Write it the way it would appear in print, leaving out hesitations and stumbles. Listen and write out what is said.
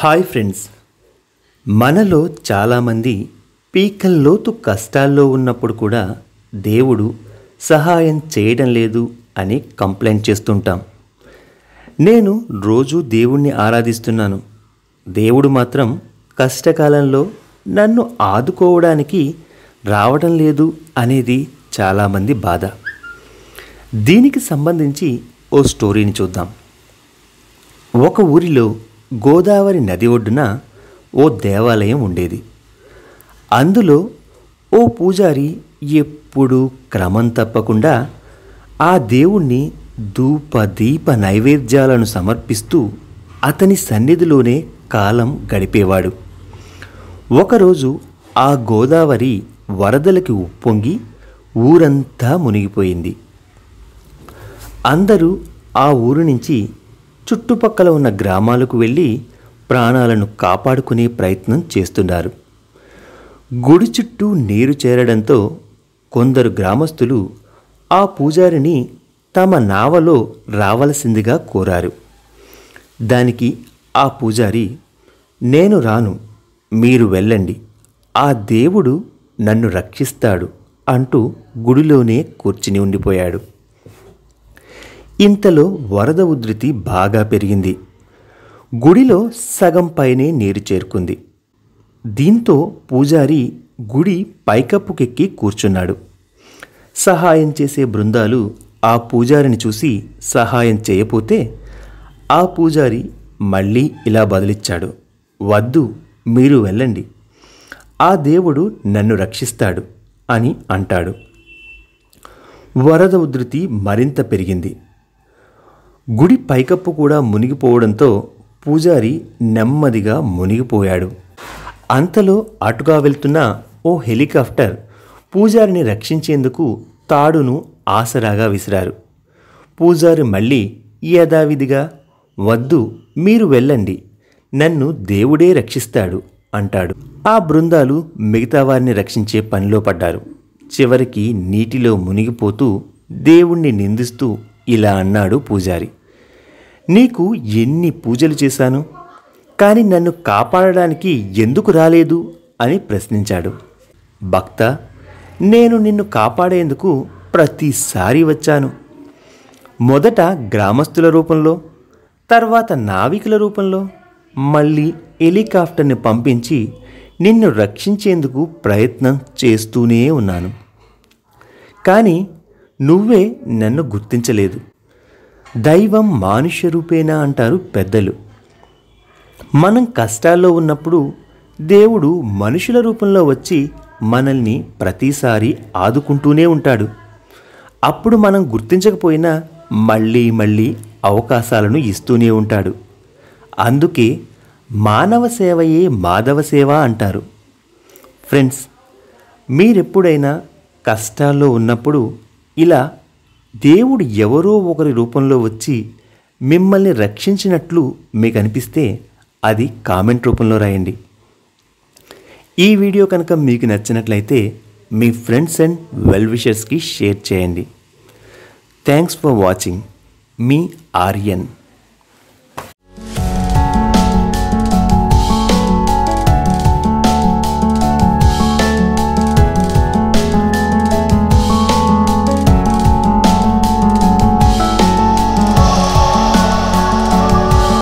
Hi friends, మనలో చాలామంది పీకల లోతు కష్టాల్లో ఉన్నప్పుడు కూడా దేవుడు సహాయం చేయడం లేదు అని కంప్లైంట్ చేస్తుంటాం. నేను రోజు దేవుణ్ణి ఆరాధిస్తున్నాను, దేవుడు మాత్రం కష్టకాలంలో నన్ను ఆదుకోవడానికి రావడం లేదు అనేది చాలామంది బాధ. దీనికి సంబంధించి ఓ స్టోరీని చూద్దాం. ఒక ఊరిలో గోదావరి నది ఒడ్డున ఓ దేవాలయం ఉండేది. అందులో ఓ పూజారి ఎప్పుడూ క్రమం తప్పకుండా ఆ దేవుణ్ణి ధూపదీప నైవేద్యాలను సమర్పిస్తూ అతని సన్నిధిలోనే కాలం గడిపేవాడు. ఒకరోజు ఆ గోదావరి వరదలకి ఉప్పొంగి ఊరంతా మునిగిపోయింది. అందరూ ఆ ఊరు నుంచి చుట్టుపక్కల ఉన్న గ్రామాలకు వెళ్ళి ప్రాణాలను కాపాడుకునే ప్రయత్నం చేస్తున్నారు. గుడి చుట్టూ నీరు చేరడంతో కొందరు గ్రామస్తులు ఆ పూజారిని తమ నావలో రావలసిందిగా కోరారు. దానికి ఆ పూజారి, నేను రాను, మీరు వెళ్ళండి, ఆ దేవుడు నన్ను రక్షిస్తాడు అంటూ గుడిలోనే కూర్చుని ఉండిపోయాడు. ఇంతలో వరద ఉధృతి బాగా పెరిగింది. గుడిలో సగం పైనే నీరు చేరుకుంది. దీంతో పూజారి గుడి పైకప్పుకెక్కి కూర్చున్నాడు. సహాయం చేసే బృందాలు ఆ పూజారిని చూసి సహాయం చేయపోతే ఆ పూజారి మళ్ళీ ఇలా బదిలిచ్చాడు, వద్దు, మీరు వెళ్ళండి, ఆ దేవుడు నన్ను రక్షిస్తాడు అని అంటాడు. వరద ఉధృతి మరింత పెరిగింది. గుడి పైకప్పు కూడా మునిగిపోవడంతో పూజారి నెమ్మదిగా మునిగిపోయాడు. అంతలో అటుగా వెళ్తున్న ఓ హెలికాప్టర్ పూజారిని రక్షించేందుకు తాడును ఆసరాగా విసిరారు. పూజారి మళ్ళీ యథావిధిగా, వద్దు, మీరు వెళ్ళండి, నన్ను దేవుడే రక్షిస్తాడు అంటాడు. ఆ బృందాలు మిగతా వారిని రక్షించే పనిలో పడ్డారు. చివరికి నీటిలో మునిగిపోతూ దేవుణ్ణి నిందిస్తూ ఇలా అన్నాడు పూజారి, నీకు ఎన్ని పూజలు చేశాను, కానీ నన్ను కాపాడడానికి ఎందుకు రాలేదు అని ప్రశ్నించాడు. భక్త, నేను నిన్ను కాపాడేందుకు ప్రతిసారి వచ్చాను. మొదట గ్రామస్తుల రూపంలో, తర్వాత నావికుల రూపంలో, మళ్ళీ హెలికాప్టర్ని పంపించి నిన్ను రక్షించేందుకు ప్రయత్నం చేస్తూనే ఉన్నాను. కానీ నువ్వే నన్ను గుర్తించలేదు. దైవం మానుష్య రూపేనా అంటారు పెద్దలు. మనం కష్టాల్లో ఉన్నప్పుడు దేవుడు మనుషుల రూపంలో వచ్చి మనల్ని ప్రతిసారి ఆదుకుంటూనే ఉంటాడు. అప్పుడు మనం గుర్తించకపోయినా మళ్ళీ మళ్ళీ అవకాశాలను ఇస్తూనే ఉంటాడు. అందుకే మానవ సేవయే మాధవ సేవ అంటారు. ఫ్రెండ్స్, మీరెప్పుడైనా కష్టాల్లో ఉన్నప్పుడు ఇలా దేవుడు ఎవరో ఒకరి రూపంలో వచ్చి మిమ్మల్ని రక్షించినట్లు మీకు అనిపిస్తే అది కామెంట్ రూపంలో రాయండి. ఈ వీడియో కనుక మీకు నచ్చినట్లయితే మీ ఫ్రెండ్స్ అండ్ వెల్ విషర్స్కి షేర్ చేయండి. Thanks for watching. మీ ఆర్యన్.